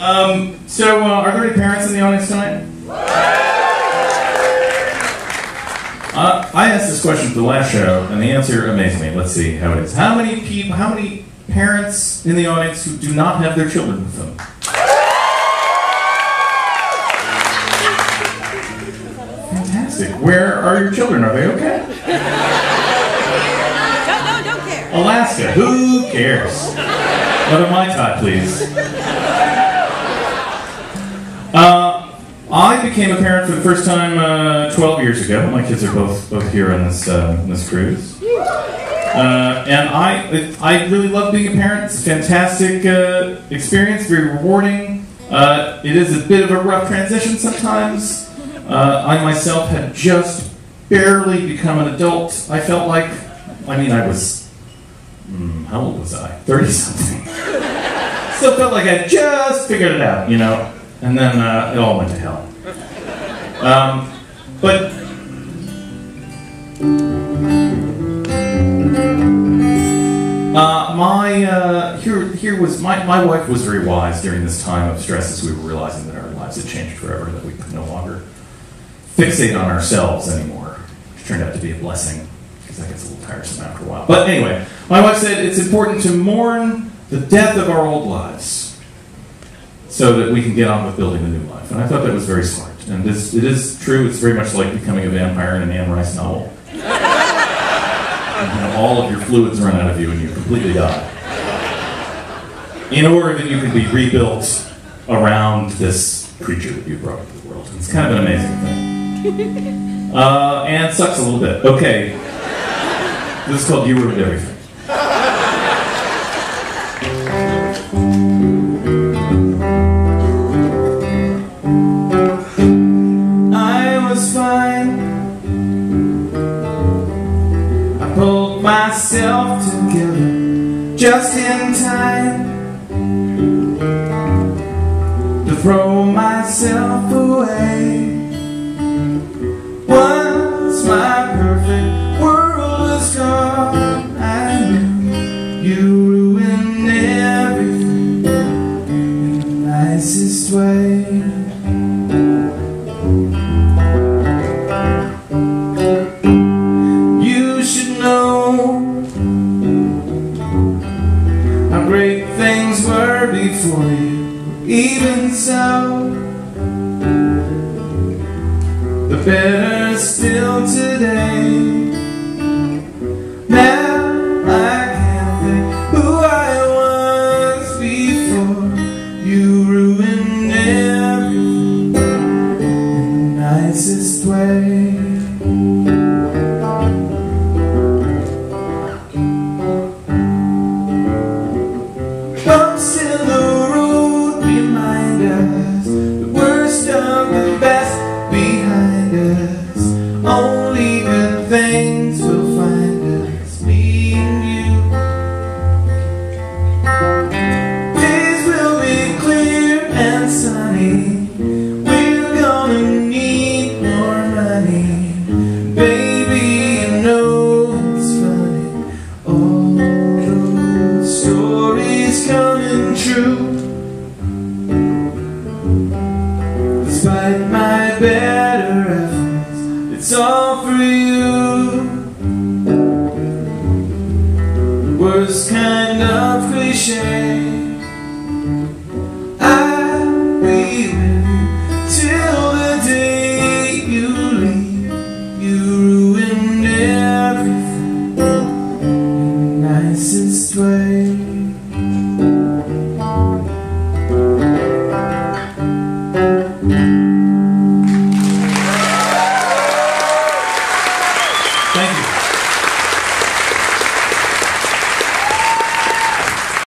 Are there any parents in the audience tonight? I asked this question for the last show, and the answer amazed me. Let's see how it is. How many people? How many parents in the audience who do not have their children with them? Where are your children? Are they okay? Don't care. Alaska, who cares? What am I taught, please? I became a parent for the first time 12 years ago. My kids are both here on this cruise. And I really love being a parent. It's a fantastic experience, very rewarding. It is a bit of a rough transition sometimes. I myself had just barely become an adult. I felt like, I was, how old was I? 30-something. Still felt like I just figured it out, you know. And then it all went to hell. Here my wife was very wise during this time of stress, as we were realizing that our lives had changed forever, that we could no longer fixate on ourselves anymore, which turned out to be a blessing, because that gets a little tiresome after a while. But anyway, my wife said it's important to mourn the death of our old lives so that we can get on with building a new life. And I thought that was very smart. And this, it is true, it's very much like becoming a vampire in an Anne Rice novel. And all of your fluids run out of you and you completely die. In order that you can be rebuilt around this creature that you brought into the world. And it's kind of an amazing thing. And sucks a little bit. Okay. This is called You Ruined Everything. I was fine. I pulled myself together just in time to throw myself away. Once my perfect world was gone, I knew you ruined everything in the nicest way. You should know how great things were before you. Even so, the better still today. Now I can't think who I was before. You ruined everything in the nicest way. Bumps in the road remind us the worst of the best behind us. Only good things will find us, me and you. Days will be clear and sunny. We're gonna need more money. Baby, you know it's funny. All those stories coming true. Despite my better efforts, it's all for you. The worst kind of cliche.